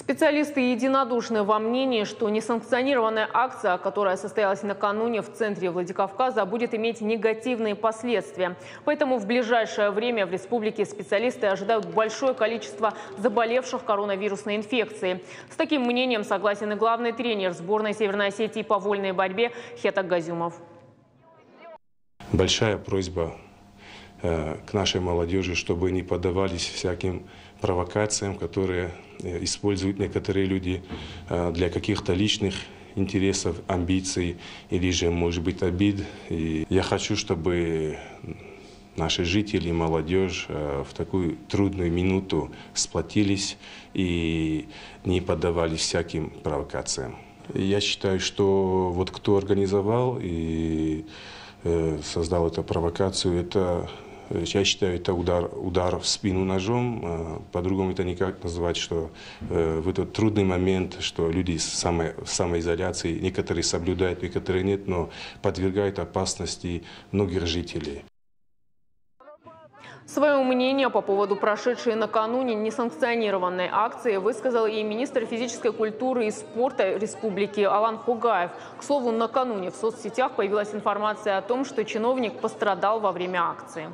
Специалисты единодушны во мнении, что несанкционированная акция, которая состоялась накануне в центре Владикавказа, будет иметь негативные последствия. Поэтому в ближайшее время в республике специалисты ожидают большое количество заболевших коронавирусной инфекцией. С таким мнением согласен и главный тренер сборной Северной Осетии по вольной борьбе Хетаг Гозюмов. Большая просьба к нашей молодежи, чтобы не поддавались всяким провокациям, которые используют некоторые люди для каких-то личных интересов, амбиций или же, может быть, обид. И я хочу, чтобы наши жители, молодежь в такую трудную минуту сплотились и не поддавались всяким провокациям. Я считаю, что вот кто организовал и создал эту провокацию, я считаю, это удар в спину ножом. По-другому это никак назвать, что в этот трудный момент, что люди в самоизоляции, некоторые соблюдают, некоторые нет, но подвергают опасности многих жителей. Свое мнение по поводу прошедшей накануне несанкционированной акции высказал и министр физической культуры и спорта республики Алан Хугаев. К слову, накануне в соцсетях появилась информация о том, что чиновник пострадал во время акции.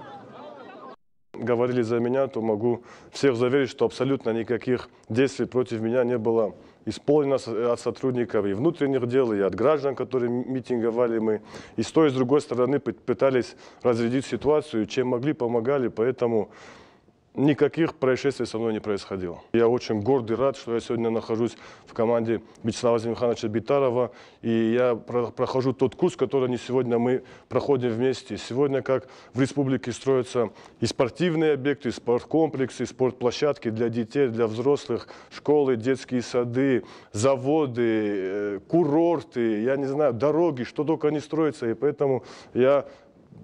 Говорили за меня, то могу всех заверить, что абсолютно никаких действий против меня не было исполнено от сотрудников и внутренних дел, и от граждан, которые митинговали мы. И с той, и с другой стороны пытались разрядить ситуацию, чем могли, помогали, поэтому никаких происшествий со мной не происходило. Я очень горд и рад, что я сегодня нахожусь в команде Вячеслава Зимихановича Битарова, и я прохожу тот курс, который сегодня мы проходим вместе. Сегодня, как в республике строятся и спортивные объекты, и спорткомплексы, и спортплощадки для детей, для взрослых, школы, детские сады, заводы, курорты, я не знаю, дороги, что только не строится, и поэтому я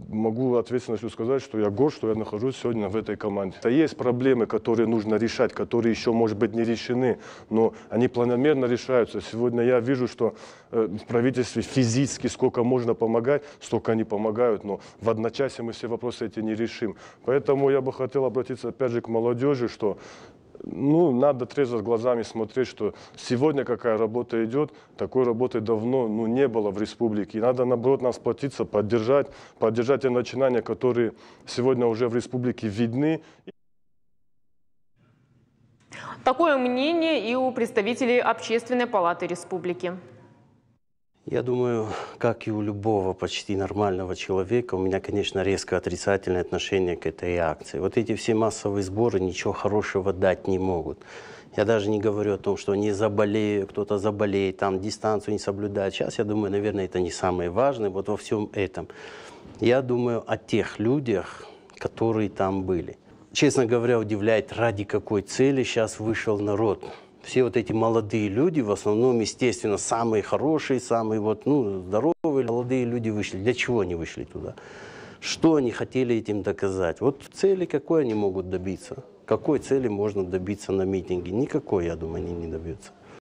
могу ответственностью сказать, что я горд, что я нахожусь сегодня в этой команде. Есть проблемы, которые нужно решать, которые еще, может быть, не решены, но они планомерно решаются. Сегодня я вижу, что в правительстве физически сколько можно помогать, столько они помогают, но в одночасье мы все вопросы эти не решим. Поэтому я бы хотел обратиться опять же к молодежи, что надо трезво глазами смотреть, что сегодня какая работа идет, такой работы давно не было в республике. И надо, наоборот, нам сплотиться, поддержать те начинания, которые сегодня уже в республике видны. Такое мнение и у представителей Общественной палаты республики. Я думаю, как и у любого почти нормального человека, у меня, конечно, резко отрицательное отношение к этой акции. Вот эти все массовые сборы ничего хорошего дать не могут. Я даже не говорю о том, что не заболею, кто-то заболеет, там дистанцию не соблюдает. Сейчас, я думаю, наверное, это не самое важное вот во всем этом. Я думаю о тех людях, которые там были. Честно говоря, удивляет, ради какой цели сейчас вышел народ. Все вот эти молодые люди, в основном, естественно, самые хорошие, самые здоровые молодые люди вышли. Для чего они вышли туда? Что они хотели этим доказать? Вот цели какой они могут добиться? Какой цели можно добиться на митинге? Никакой, я думаю, они не добьются.